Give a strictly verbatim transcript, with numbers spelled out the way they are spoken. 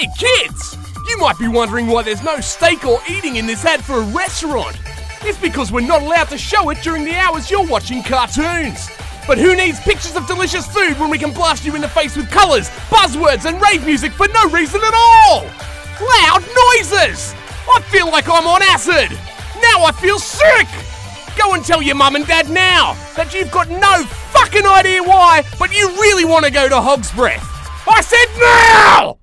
Hey kids! You might be wondering why there's no steak or eating in this ad for a restaurant. It's because we're not allowed to show it during the hours you're watching cartoons. But who needs pictures of delicious food when we can blast you in the face with colours, buzzwords and rave music for no reason at all? Loud noises! I feel like I'm on acid! Now I feel sick! Go and tell your mum and dad now that you've got no fucking idea why, but you really want to go to Hog's Breath. I said now!